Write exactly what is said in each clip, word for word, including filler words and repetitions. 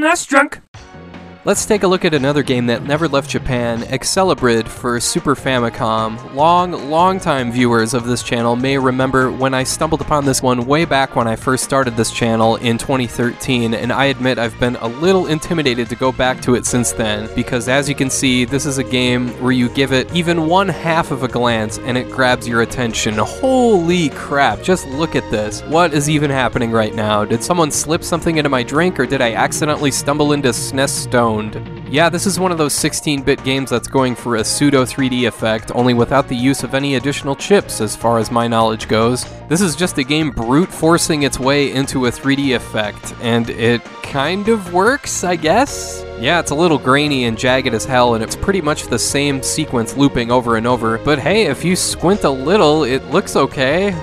That's drunk. Let's take a look at another game that never left Japan, Accele Brid for Super Famicom. Long, long time viewers of this channel may remember when I stumbled upon this one way back when I first started this channel in twenty thirteen, and I admit I've been a little intimidated to go back to it since then, because as you can see, this is a game where you give it even one half of a glance and it grabs your attention. Holy crap, just look at this. What is even happening right now? Did someone slip something into my drink, or did I accidentally stumble into S N E S Stone? Yeah, this is one of those sixteen bit games that's going for a pseudo three D effect, only without the use of any additional chips as far as my knowledge goes. This is just a game brute forcing its way into a three D effect, and it kind of works, I guess? Yeah, it's a little grainy and jagged as hell, and it's pretty much the same sequence looping over and over, but hey, if you squint a little, it looks okay.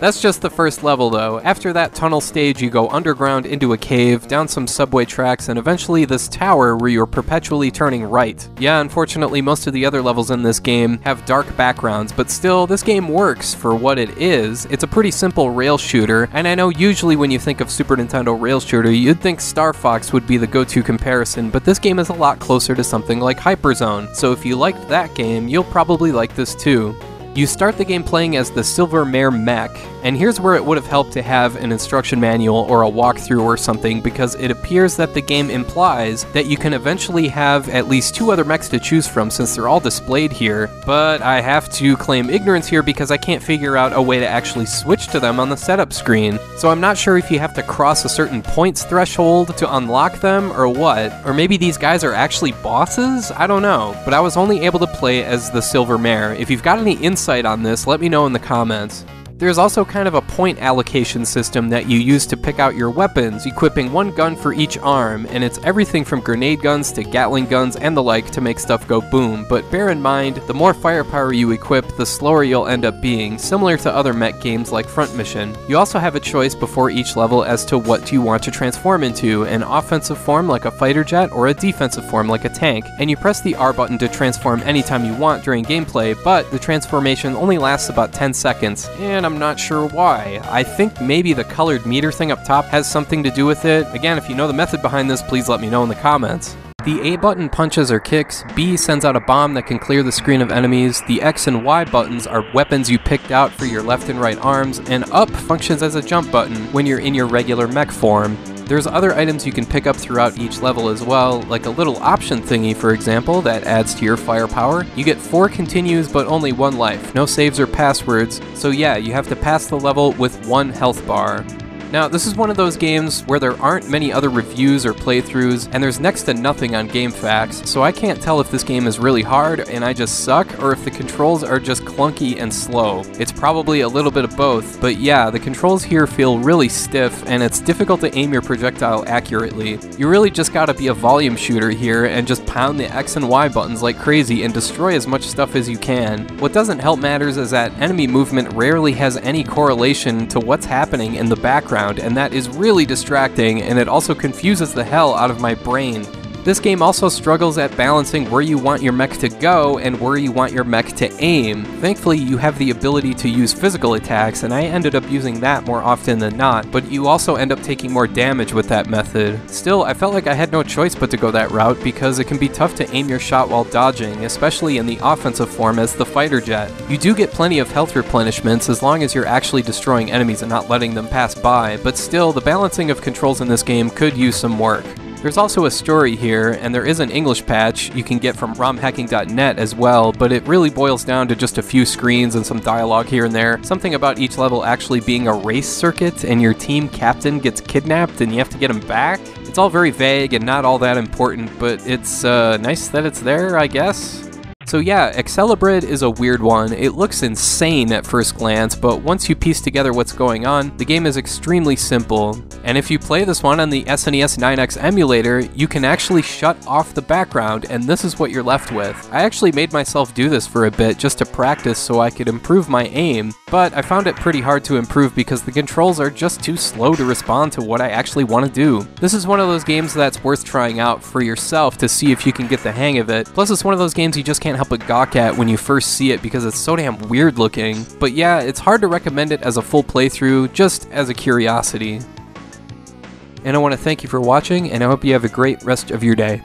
That's just the first level though. After that tunnel stage, you go underground into a cave, down some subway tracks, and eventually this tower where you're perpetually turning right. Yeah, unfortunately most of the other levels in this game have dark backgrounds, but still, this game works for what it is. It's a pretty simple rail shooter, and I know usually when you think of Super Nintendo rail shooter, you'd think Star Fox would be the go-to comparison, but this game is a lot closer to something like Hyperzone, so if you liked that game, you'll probably like this too. You start the game playing as the Silver Mare Mech, and here's where it would have helped to have an instruction manual or a walkthrough or something, because it appears that the game implies that you can eventually have at least two other mechs to choose from since they're all displayed here, but I have to claim ignorance here because I can't figure out a way to actually switch to them on the setup screen, so I'm not sure if you have to cross a certain points threshold to unlock them or what, or maybe these guys are actually bosses? I don't know, but I was only able to play as the Silver Mare. If you've got any insight Insight on this, let me know in the comments. There's also kind of a point allocation system that you use to pick out your weapons, equipping one gun for each arm, and it's everything from grenade guns to Gatling guns and the like to make stuff go boom, but bear in mind, the more firepower you equip, the slower you'll end up being, similar to other mech games like Front Mission. You also have a choice before each level as to what you want to transform into, an offensive form like a fighter jet or a defensive form like a tank, and you press the R button to transform anytime you want during gameplay, but the transformation only lasts about ten seconds, and I'm not sure why. I think maybe the colored meter thing up top has something to do with it. Again, if you know the method behind this, please let me know in the comments. The A button punches or kicks, B sends out a bomb that can clear the screen of enemies, the X and Y buttons are weapons you picked out for your left and right arms, and up functions as a jump button when you're in your regular mech form. There's other items you can pick up throughout each level as well, like a little option thingy for example that adds to your firepower. You get four continues but only one life, no saves or passwords, so yeah, you have to pass the level with one health bar. Now, this is one of those games where there aren't many other reviews or playthroughs, and there's next to nothing on GameFAQs, so I can't tell if this game is really hard and I just suck, or if the controls are just clunky and slow. It's probably a little bit of both, but yeah, the controls here feel really stiff, and it's difficult to aim your projectile accurately. You really just gotta be a volume shooter here and just pound the X and Y buttons like crazy and destroy as much stuff as you can. What doesn't help matters is that enemy movement rarely has any correlation to what's happening in the background, and that is really distracting, and it also confuses the hell out of my brain. This game also struggles at balancing where you want your mech to go and where you want your mech to aim. Thankfully, you have the ability to use physical attacks, and I ended up using that more often than not, but you also end up taking more damage with that method. Still, I felt like I had no choice but to go that route because it can be tough to aim your shot while dodging, especially in the offensive form as the fighter jet. You do get plenty of health replenishments as long as you're actually destroying enemies and not letting them pass by, but still, the balancing of controls in this game could use some work. There's also a story here, and there is an English patch you can get from rom hacking dot net as well, but it really boils down to just a few screens and some dialogue here and there. Something about each level actually being a race circuit, and your team captain gets kidnapped and you have to get him back. It's all very vague and not all that important, but it's uh, nice that it's there, I guess. So yeah, Accele Brid is a weird one. It looks insane at first glance, but once you piece together what's going on, the game is extremely simple. And if you play this one on the S N E S nine X emulator, you can actually shut off the background, and this is what you're left with. I actually made myself do this for a bit just to practice so I could improve my aim, but I found it pretty hard to improve because the controls are just too slow to respond to what I actually want to do. This is one of those games that's worth trying out for yourself to see if you can get the hang of it. Plus, it's one of those games you just can't help but gawk at when you first see it because it's so damn weird looking, but yeah, it's hard to recommend it as a full playthrough, just as a curiosity. And I want to thank you for watching, and I hope you have a great rest of your day.